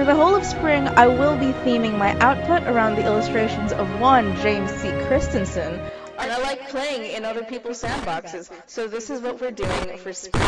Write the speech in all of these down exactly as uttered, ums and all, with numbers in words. For the whole of spring, I will be theming my output around the illustrations of one James C. Christensen, and I like playing in other people's sandboxes, so this is what we're doing for spring.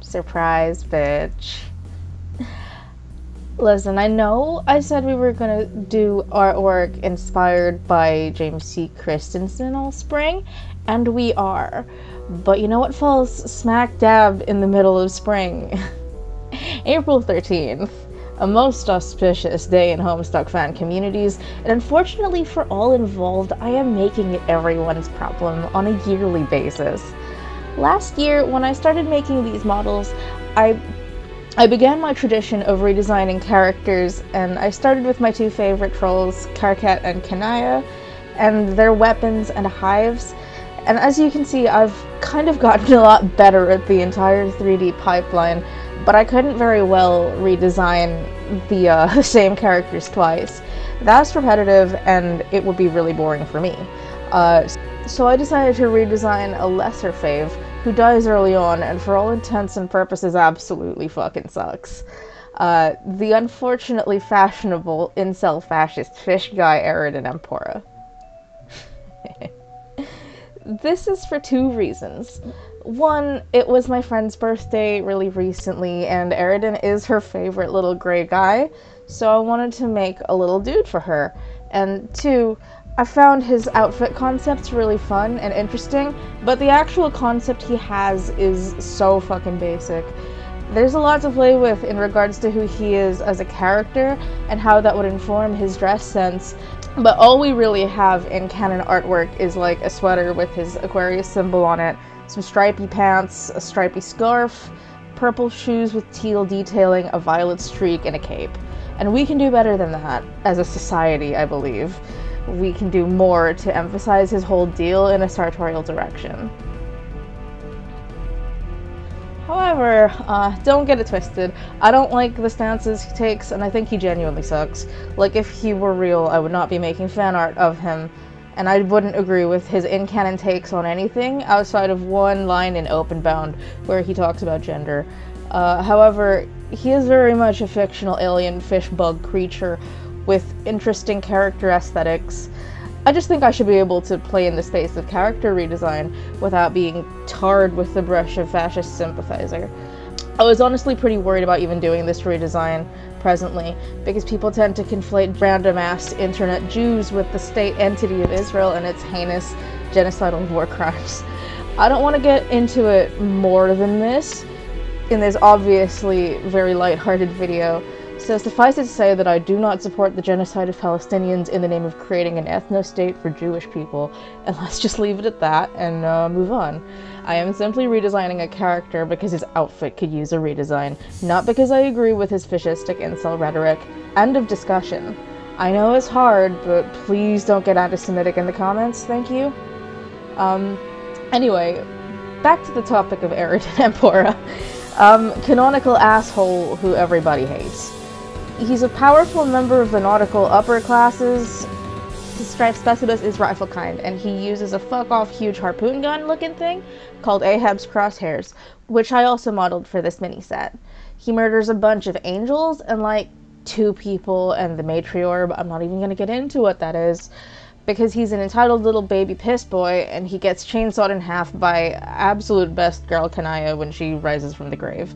Surprise, bitch. Listen, I know I said we were gonna do artwork inspired by James C. Christensen all spring, and we are. But you know what falls smack dab in the middle of spring? April thirteenth. A most auspicious day in Homestuck fan communities, and unfortunately for all involved, I am making it everyone's problem on a yearly basis. Last year, when I started making these models, I I began my tradition of redesigning characters, and I started with my two favorite trolls, Karkat and Kanaya, and their weapons and hives. And as you can see, I've kind of gotten a lot better at the entire three D pipeline, but I couldn't very well redesign the uh, same characters twice. That's repetitive, and it would be really boring for me. Uh, so I decided to redesign a lesser fave, who dies early on and for all intents and purposes absolutely fucking sucks. Uh, the unfortunately fashionable incel fascist fish guy Eridan Ampora. This is for two reasons. One, it was my friend's birthday really recently, and Eridan is her favorite little gray guy, so I wanted to make a little dude for her. And two, I found his outfit concepts really fun and interesting, but the actual concept he has is so fucking basic. There's a lot to play with in regards to who he is as a character and how that would inform his dress sense, but all we really have in canon artwork is like a sweater with his Aquarius symbol on it, some stripy pants, a stripy scarf, purple shoes with teal detailing, a violet streak, and a cape. And we can do better than that as a society, I believe. We can do more to emphasize his whole deal in a sartorial direction. However, uh, don't get it twisted. I don't like the stances he takes, and I think he genuinely sucks. Like, if he were real, I would not be making fan art of him, and I wouldn't agree with his in-canon takes on anything outside of one line in Openbound where he talks about gender. Uh, however, he is very much a fictional alien fish bug creature with interesting character aesthetics. I just think I should be able to play in the space of character redesign without being tarred with the brush of fascist sympathizer. I was honestly pretty worried about even doing this redesign presently, because people tend to conflate random-ass internet Jews with the state entity of Israel and its heinous genocidal war crimes. I don't want to get into it more than this in this obviously very light-hearted video, so suffice it to say that I do not support the genocide of Palestinians in the name of creating an ethno-state for Jewish people, and let's just leave it at that and uh, move on. I am simply redesigning a character because his outfit could use a redesign, not because I agree with his fascistic incel rhetoric. End of discussion. I know it's hard, but please don't get anti-Semitic in the comments, thank you. Um, anyway, back to the topic of Eridan Ampora. Um, canonical asshole who everybody hates. He's a powerful member of the nautical upper classes. His striped specimen is rifle kind, and he uses a fuck-off huge harpoon gun-looking thing called Ahab's Crosshairs, which I also modeled for this mini-set. He murders a bunch of angels and, like, two people and the Matriorb. I'm not even gonna get into what that is. because he's an entitled little baby piss boy, and he gets chainsawed in half by absolute best girl Kanaya when she rises from the grave.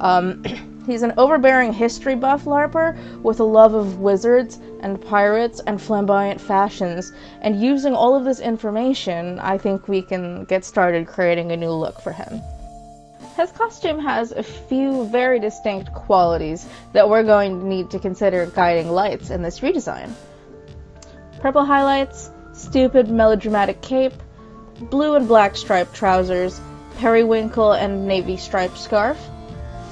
Um, he's an overbearing history buff LARPer with a love of wizards and pirates and flamboyant fashions, and using all of this information, I think we can get started creating a new look for him. His costume has a few very distinct qualities that we're going to need to consider guiding lights in this redesign. Purple highlights, stupid melodramatic cape, blue and black striped trousers, periwinkle and navy striped scarf,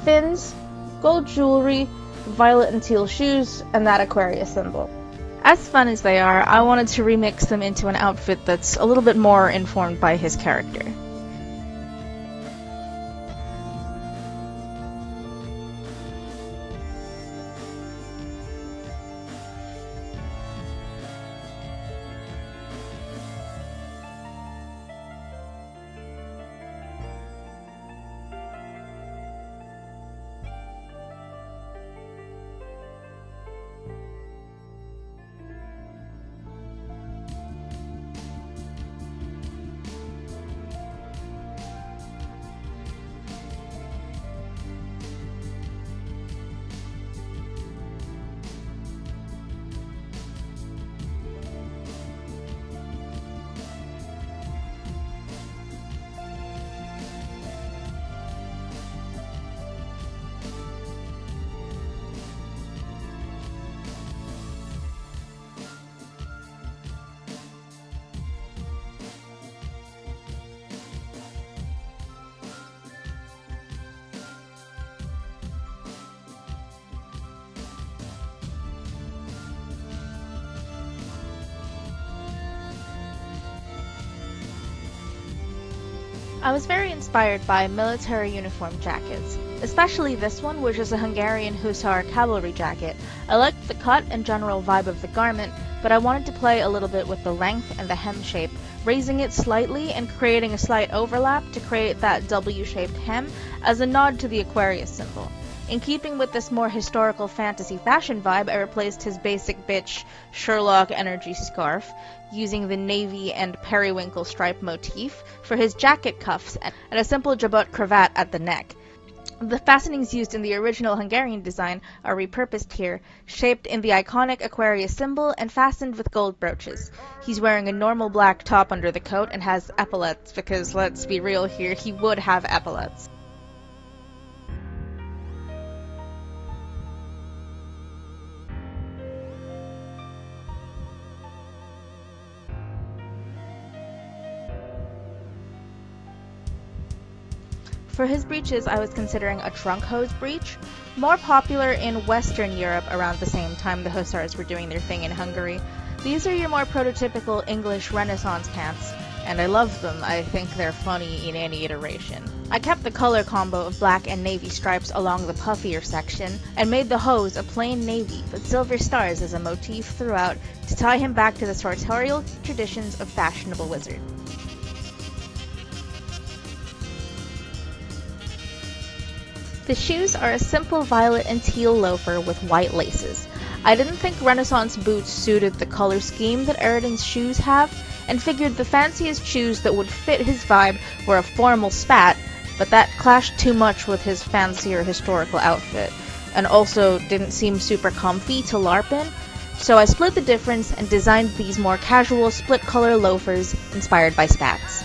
fins, gold jewelry, violet and teal shoes, and that Aquarius symbol. As fun as they are, I wanted to remix them into an outfit that's a little bit more informed by his character. I was very inspired by military uniform jackets, especially this one, which is a Hungarian Hussar cavalry jacket. I liked the cut and general vibe of the garment, but I wanted to play a little bit with the length and the hem shape, raising it slightly and creating a slight overlap to create that W-shaped hem as a nod to the Aquarius symbol. In keeping with this more historical fantasy fashion vibe, I replaced his basic bitch Sherlock energy scarf, using the navy and periwinkle stripe motif for his jacket cuffs and a simple jabot cravat at the neck. The fastenings used in the original Hungarian design are repurposed here, shaped in the iconic Aquarius symbol and fastened with gold brooches. He's wearing a normal black top under the coat and has epaulets, because let's be real here, he would have epaulets. For his breeches, I was considering a trunk hose breech, more popular in Western Europe around the same time the Hussars were doing their thing in Hungary. These are your more prototypical English Renaissance pants, and I love them. I think they're funny in any iteration. I kept the color combo of black and navy stripes along the puffier section, and made the hose a plain navy with silver stars as a motif throughout to tie him back to the sartorial traditions of fashionable wizard. The shoes are a simple violet and teal loafer with white laces. I didn't think Renaissance boots suited the color scheme that Eridan's shoes have, and figured the fanciest shoes that would fit his vibe were a formal spat, but that clashed too much with his fancier historical outfit, and also didn't seem super comfy to LARP in, so I split the difference and designed these more casual split-color loafers inspired by spats.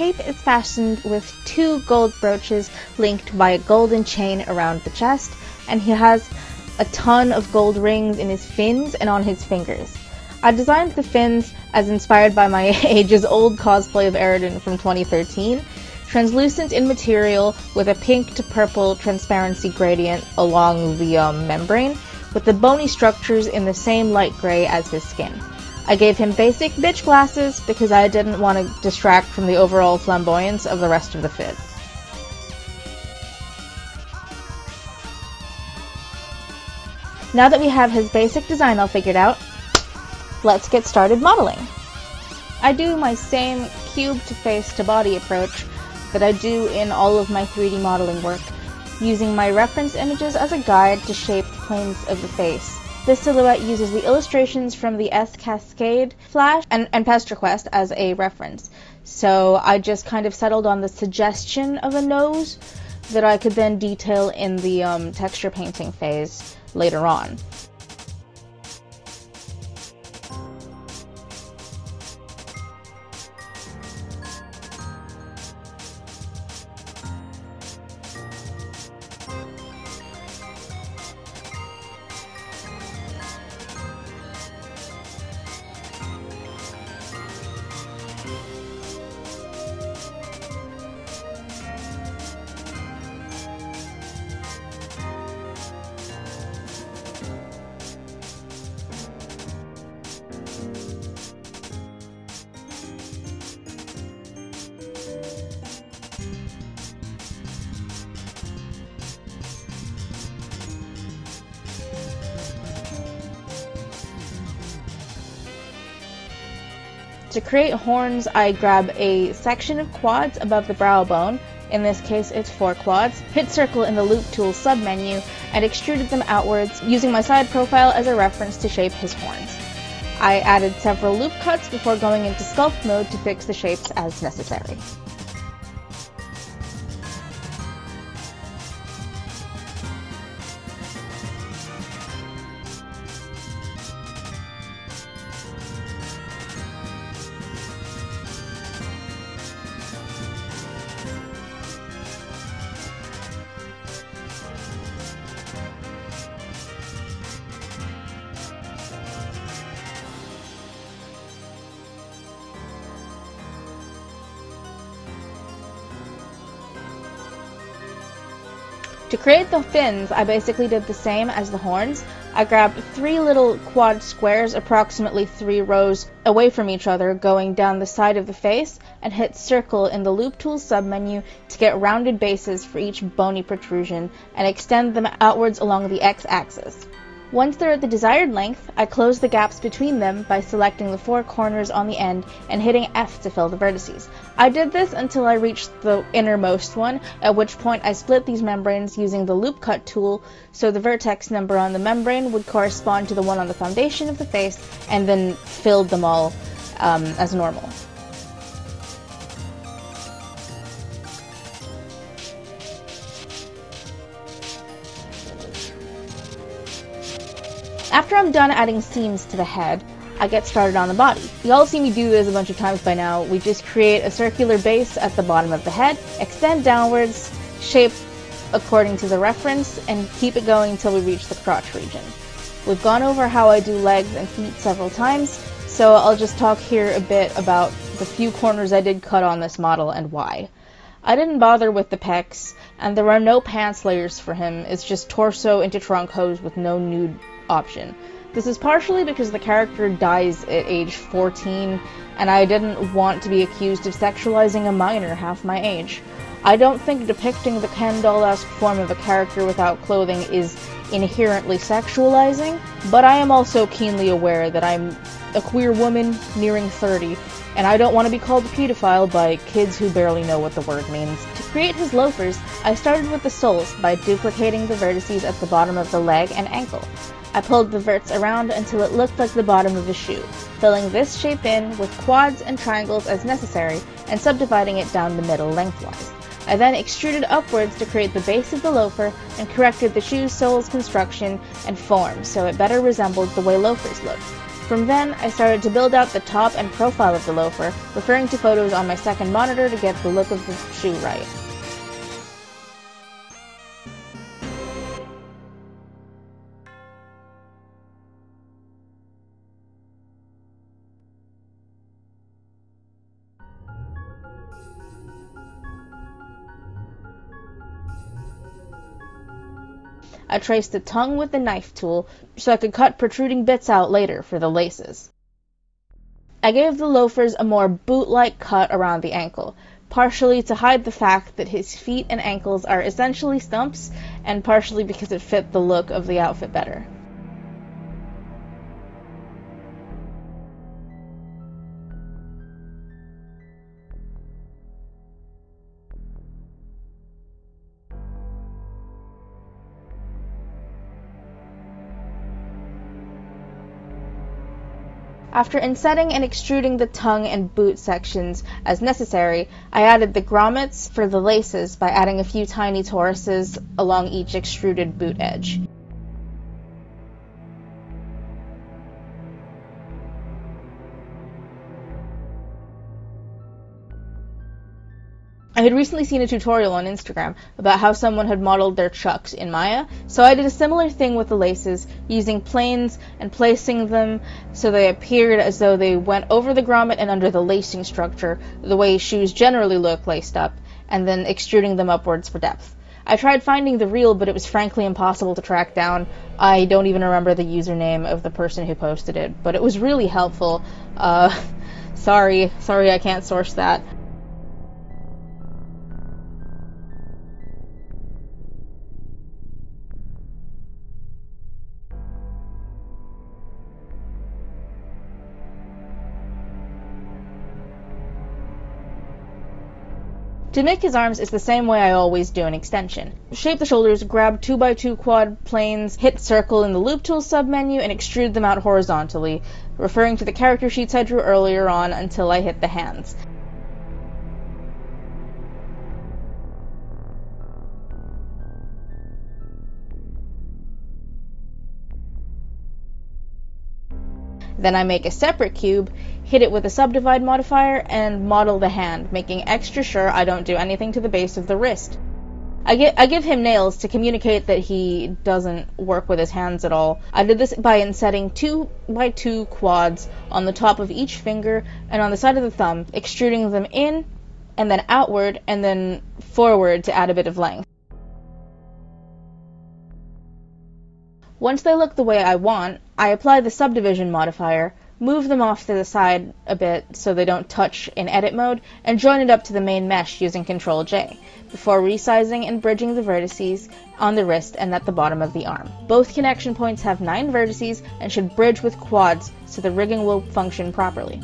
The cape is fastened with two gold brooches linked by a golden chain around the chest, and he has a ton of gold rings in his fins and on his fingers. I designed the fins as inspired by my age's old cosplay of Eridan from twenty thirteen, translucent in material with a pink to purple transparency gradient along the um, membrane, with the bony structures in the same light gray as his skin. I gave him basic bitch glasses because I didn't want to distract from the overall flamboyance of the rest of the fit. Now that we have his basic design all figured out, let's get started modeling. I do my same cube to face to body approach that I do in all of my three D modeling work, using my reference images as a guide to shape the planes of the face. This silhouette uses the illustrations from the S-Cascade, Flash, and, and Past Request as a reference. So I just kind of settled on the suggestion of a nose that I could then detail in the um, texture painting phase later on. To create horns, I grab a section of quads above the brow bone, in this case it's four quads, hit circle in the loop tool submenu, and extruded them outwards using my side profile as a reference to shape his horns. I added several loop cuts before going into sculpt mode to fix the shapes as necessary. To create the fins, I basically did the same as the horns. I grabbed three little quad squares, approximately three rows away from each other, going down the side of the face, and hit circle in the loop tool submenu to get rounded bases for each bony protrusion, and extend them outwards along the x-axis. Once they're at the desired length, I close the gaps between them by selecting the four corners on the end and hitting F to fill the vertices. I did this until I reached the innermost one, at which point I split these membranes using the loop cut tool, so the vertex number on the membrane would correspond to the one on the foundation of the face, and then filled them all um, as normal. After I'm done adding seams to the head, I get started on the body. Y'all have seen me do this a bunch of times by now. We just create a circular base at the bottom of the head, extend downwards, shape according to the reference, and keep it going until we reach the crotch region. We've gone over how I do legs and feet several times, so I'll just talk here a bit about the few corners I did cut on this model and why. I didn't bother with the pecs, and there are no pants layers for him. It's just torso into trunk hose with no nude option. This is partially because the character dies at age fourteen, and I didn't want to be accused of sexualizing a minor half my age. I don't think depicting the Ken doll-esque form of a character without clothing is inherently sexualizing, but I am also keenly aware that I'm a queer woman nearing thirty, and I don't want to be called a pedophile by kids who barely know what the word means. To create his loafers, I started with the soles by duplicating the vertices at the bottom of the leg and ankle. I pulled the verts around until it looked like the bottom of a shoe, filling this shape in with quads and triangles as necessary, and subdividing it down the middle lengthwise. I then extruded upwards to create the base of the loafer, and corrected the shoe sole's construction and form so it better resembled the way loafers looked. From then, I started to build out the top and profile of the loafer, referring to photos on my second monitor to get the look of the shoe right. I traced the tongue with the knife tool so I could cut protruding bits out later for the laces. I gave the loafers a more boot-like cut around the ankle, partially to hide the fact that his feet and ankles are essentially stumps, and partially because it fit the look of the outfit better. After insetting and extruding the tongue and boot sections as necessary, I added the grommets for the laces by adding a few tiny toruses along each extruded boot edge. I had recently seen a tutorial on Instagram about how someone had modeled their chucks in Maya, so I did a similar thing with the laces, using planes and placing them so they appeared as though they went over the grommet and under the lacing structure, the way shoes generally look laced up, and then extruding them upwards for depth. I tried finding the reel, but it was frankly impossible to track down. I don't even remember the username of the person who posted it, but it was really helpful. Uh, sorry, sorry I can't source that. To make his arms is the same way I always do an extension. Shape the shoulders, grab two by two quad planes, hit circle in the loop tool submenu, and extrude them out horizontally, referring to the character sheets I drew earlier on until I hit the hands. Then I make a separate cube, hit it with a subdivide modifier, and model the hand, making extra sure I don't do anything to the base of the wrist. I, get, I give him nails to communicate that he doesn't work with his hands at all. I did this by insetting two by two quads on the top of each finger and on the side of the thumb, extruding them in, and then outward, and then forward to add a bit of length. Once they look the way I want, I apply the subdivision modifier, move them off to the side a bit so they don't touch in edit mode, and join it up to the main mesh using control J, before resizing and bridging the vertices on the wrist and at the bottom of the arm. Both connection points have nine vertices and should bridge with quads so the rigging will function properly.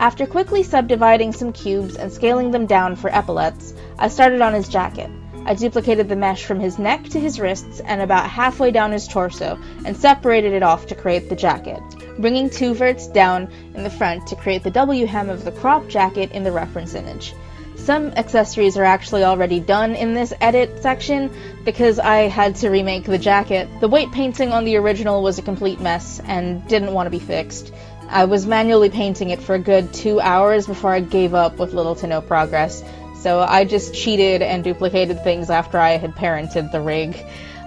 After quickly subdividing some cubes and scaling them down for epaulets, I started on his jacket. I duplicated the mesh from his neck to his wrists and about halfway down his torso, and separated it off to create the jacket, bringing two verts down in the front to create the W hem of the crop jacket in the reference image. Some accessories are actually already done in this edit section because I had to remake the jacket. The weight painting on the original was a complete mess and didn't want to be fixed. I was manually painting it for a good two hours before I gave up with little to no progress, so I just cheated and duplicated things after I had parented the rig.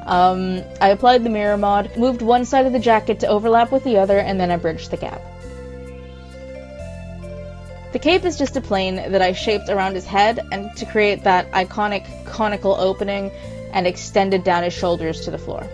Um, I applied the mirror mod, moved one side of the jacket to overlap with the other, and then I bridged the gap. The cape is just a plane that I shaped around his head and to create that iconic conical opening and extended down his shoulders to the floor.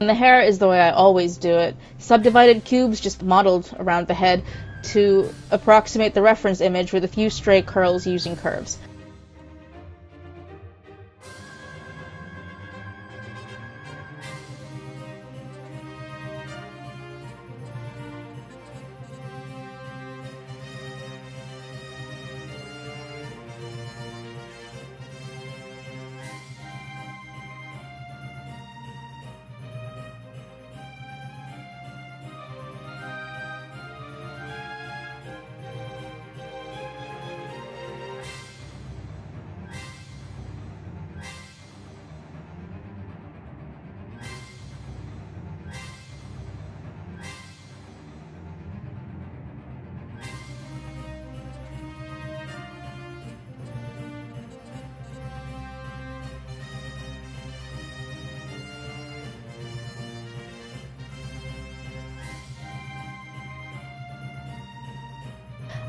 And the hair is the way I always do it. Subdivided cubes just modeled around the head to approximate the reference image with a few stray curls using curves.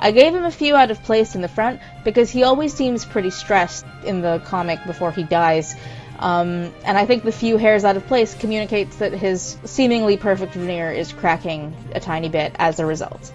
I gave him a few out of place in the front because he always seems pretty stressed in the comic before he dies, um, and I think the few hairs out of place communicates that his seemingly perfect veneer is cracking a tiny bit as a result.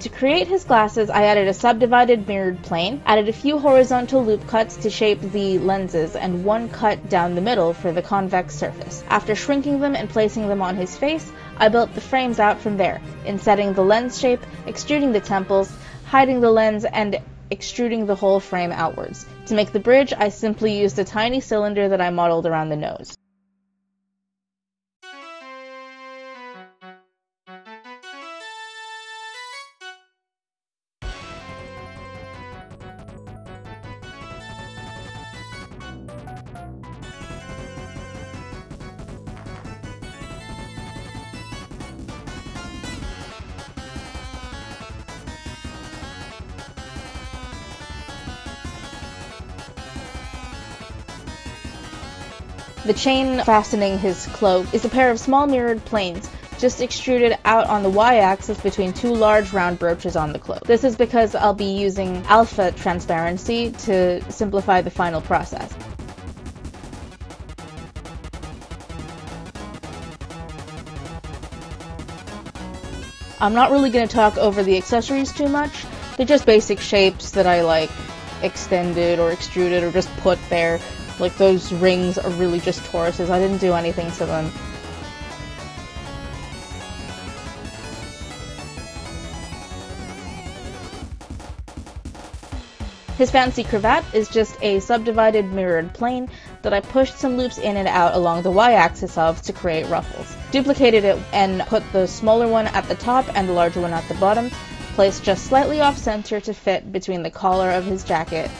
To create his glasses, I added a subdivided mirrored plane, added a few horizontal loop cuts to shape the lenses, and one cut down the middle for the convex surface. After shrinking them and placing them on his face, I built the frames out from there, insetting the lens shape, extruding the temples, hiding the lens, and extruding the whole frame outwards. To make the bridge, I simply used a tiny cylinder that I modeled around the nose. The chain fastening his cloak is a pair of small mirrored planes, just extruded out on the y-axis between two large round brooches on the cloak. This is because I'll be using alpha transparency to simplify the final process. I'm not really going to talk over the accessories too much. They're just basic shapes that I like extended or extruded or just put there. Like, those rings are really just Tauruses. I didn't do anything to them. His fancy cravat is just a subdivided mirrored plane that I pushed some loops in and out along the y-axis of to create ruffles. Duplicated it and put the smaller one at the top and the larger one at the bottom, placed just slightly off-center to fit between the collar of his jacket.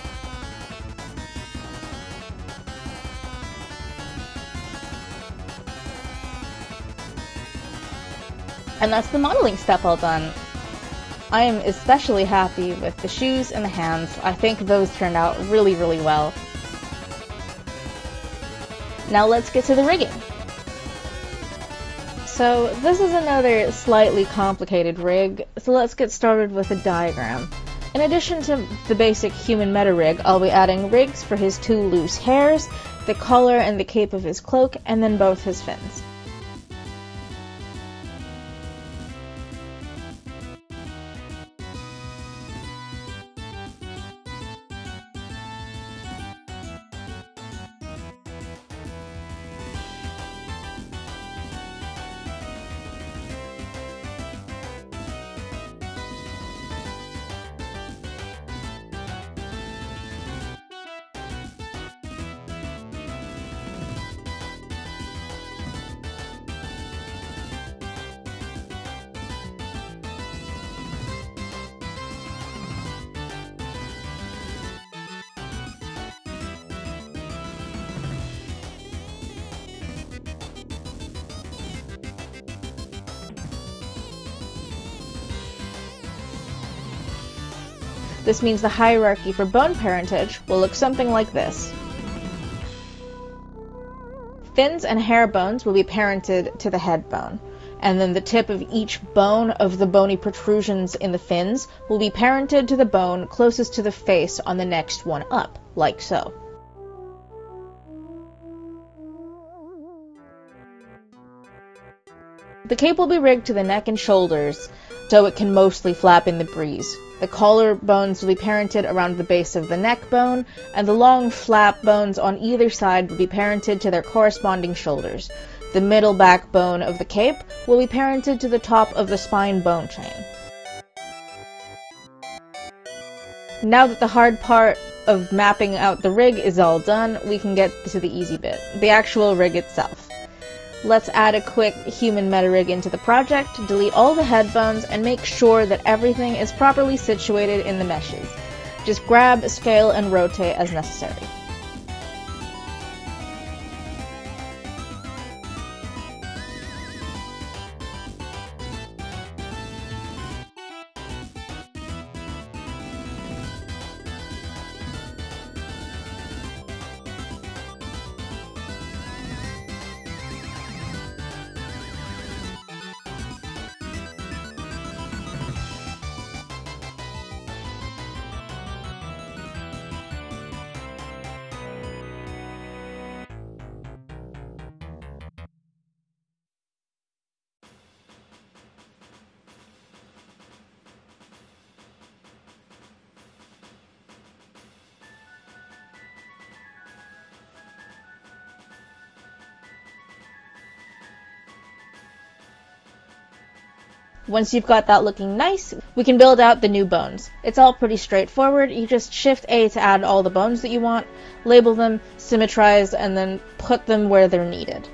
And that's the modeling step all done. I am especially happy with the shoes and the hands. I think those turned out really, really well. Now let's get to the rigging. So this is another slightly complicated rig, so let's get started with a diagram. In addition to the basic human meta rig, I'll be adding rigs for his two loose hairs, the collar and the cape of his cloak, and then both his fins. This means the hierarchy for bone parentage will look something like this. Fins and hair bones will be parented to the head bone, and then the tip of each bone of the bony protrusions in the fins will be parented to the bone closest to the face on the next one up, like so. The cape will be rigged to the neck and shoulders, so it can mostly flap in the breeze. The collar bones will be parented around the base of the neck bone, and the long flap bones on either side will be parented to their corresponding shoulders. The middle backbone of the cape will be parented to the top of the spine bone chain. Now that the hard part of mapping out the rig is all done, we can get to the easy bit, the actual rig itself. Let's add a quick human meta-rig into the project, delete all the head bones, and make sure that everything is properly situated in the meshes. Just grab, scale, and rotate as necessary. Once you've got that looking nice, we can build out the new bones. It's all pretty straightforward. You just shift A to add all the bones that you want, label them, symmetrize, and then put them where they're needed.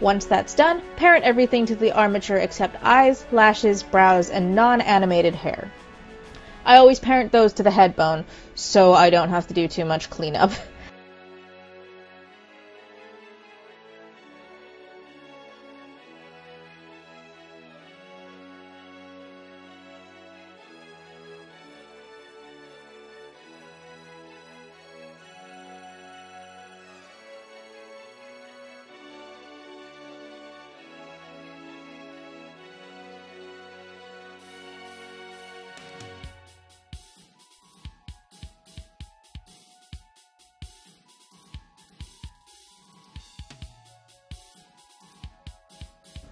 Once that's done, parent everything to the armature except eyes, lashes, brows, and non-animated hair. I always parent those to the head bone, so I don't have to do too much cleanup.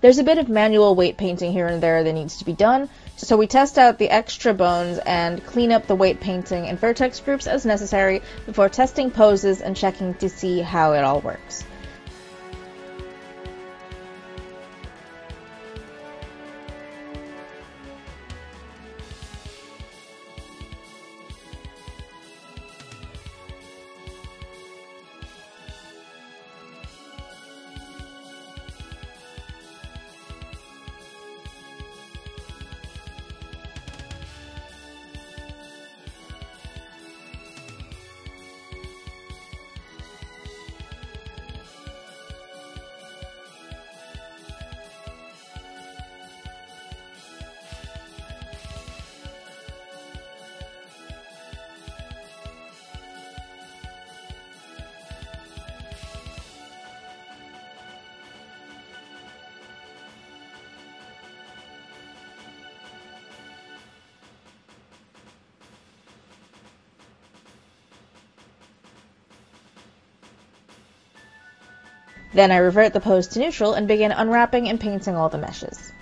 There's a bit of manual weight painting here and there that needs to be done, so we test out the extra bones and clean up the weight painting and vertex groups as necessary before testing poses and checking to see how it all works. Then I revert the pose to neutral and begin unwrapping and painting all the meshes.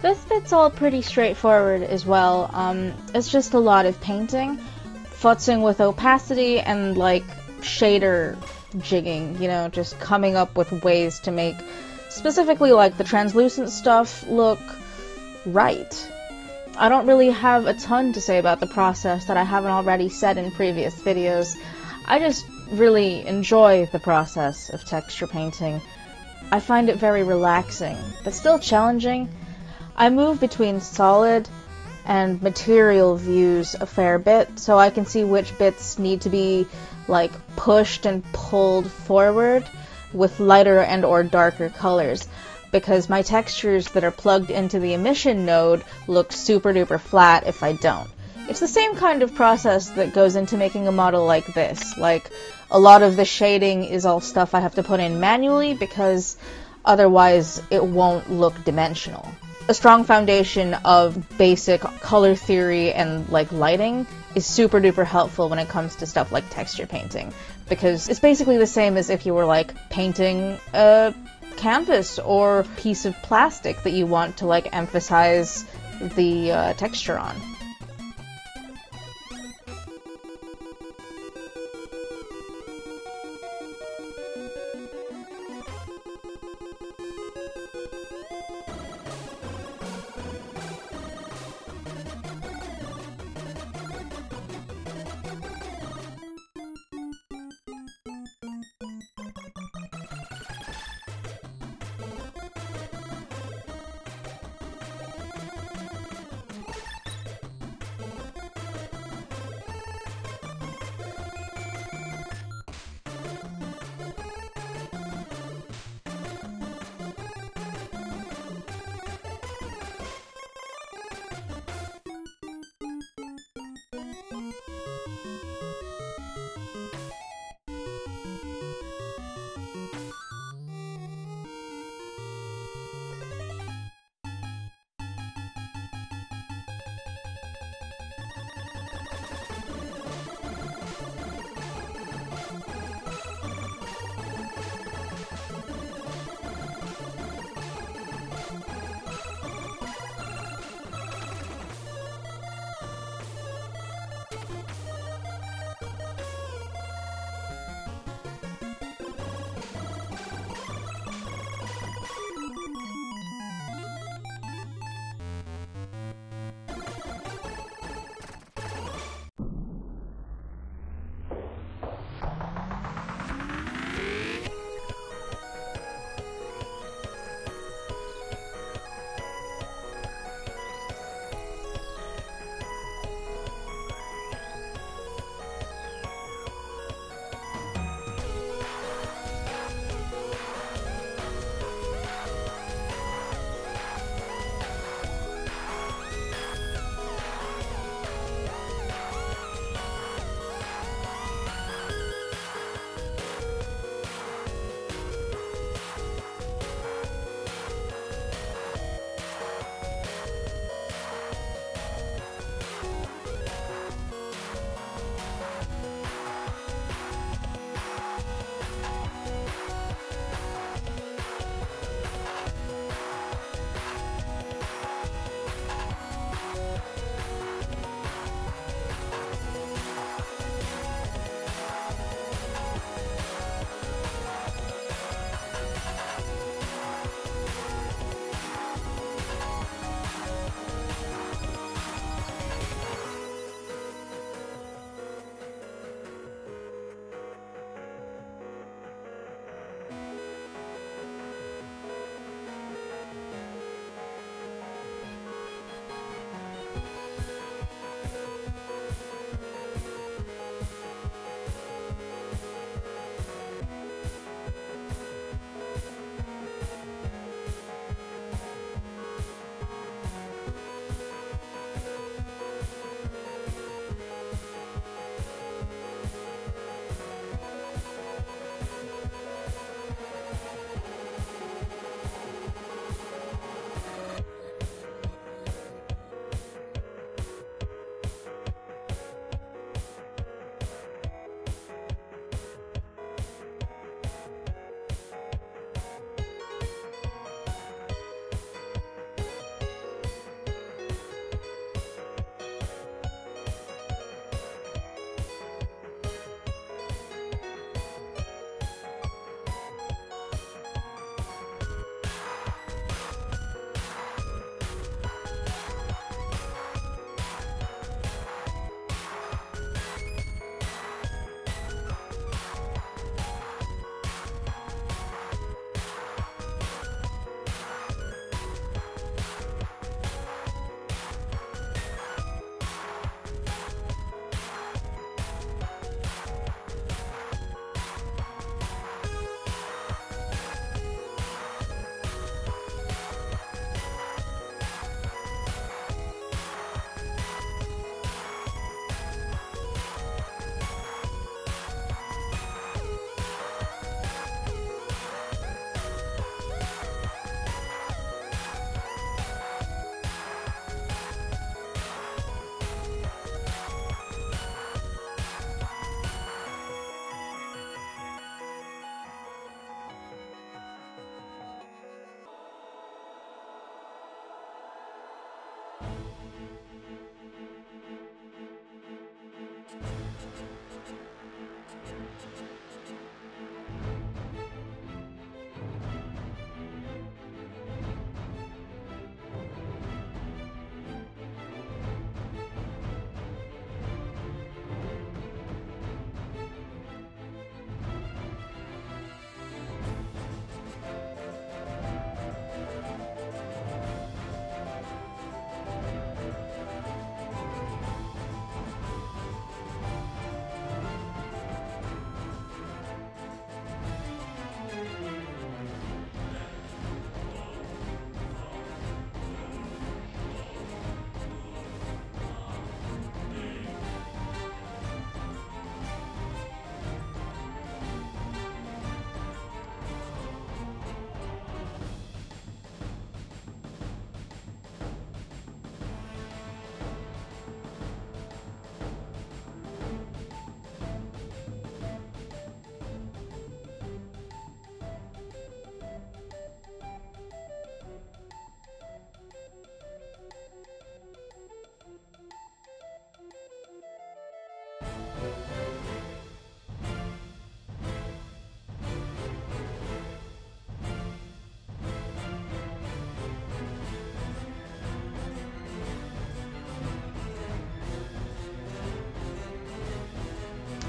This bit's all pretty straightforward as well. Um, it's just a lot of painting, futzing with opacity, and like shader jigging, you know, just coming up with ways to make specifically like the translucent stuff look right. I don't really have a ton to say about the process that I haven't already said in previous videos. I just really enjoy the process of texture painting. I find it very relaxing, but still challenging. I move between solid and material views a fair bit, so I can see which bits need to be like pushed and pulled forward with lighter and or darker colors, because my textures that are plugged into the emission node look super duper flat if I don't. It's the same kind of process that goes into making a model like this. Like, a lot of the shading is all stuff I have to put in manually because otherwise it won't look dimensional. A strong foundation of basic color theory and like lighting is super duper helpful when it comes to stuff like texture painting, because it's basically the same as if you were like painting a canvas or piece of plastic that you want to like emphasize the uh, texture on.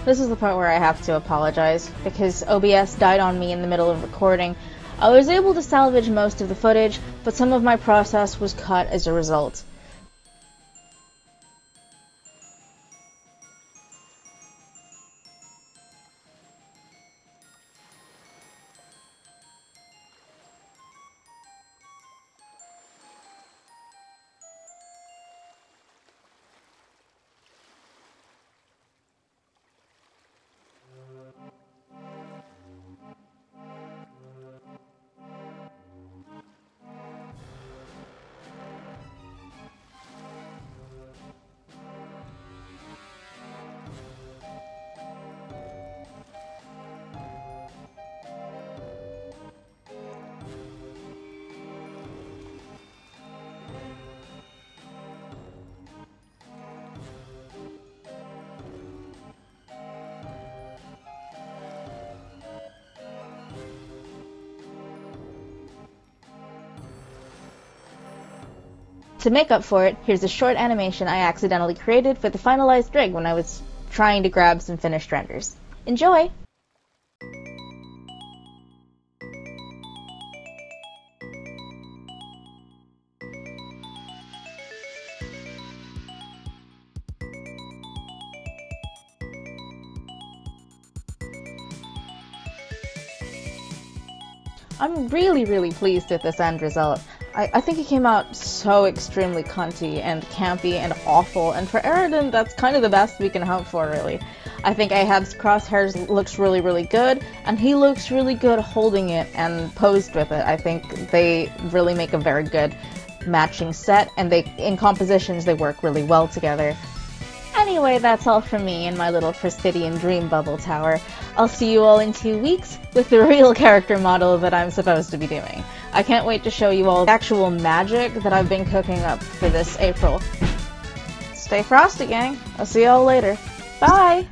This is the part where I have to apologize, because O B S died on me in the middle of recording. I was able to salvage most of the footage, but some of my process was cut as a result. To make up for it, here's a short animation I accidentally created for the finalized rig when I was trying to grab some finished renders. Enjoy! I'm really, really pleased with this end result. I, I think it came out so extremely cunty and campy and awful, and for Eridan, that's kind of the best we can hope for, really. I think Ahab's Crosshairs looks really, really good, and he looks really good holding it and posed with it. I think they really make a very good matching set, and they, in compositions, they work really well together. Anyway, that's all from me in my little Presidian dream bubble tower. I'll see you all in two weeks with the real character model that I'm supposed to be doing. I can't wait to show you all the actual magic that I've been cooking up for this April. Stay frosty, gang. I'll see y'all later. Bye!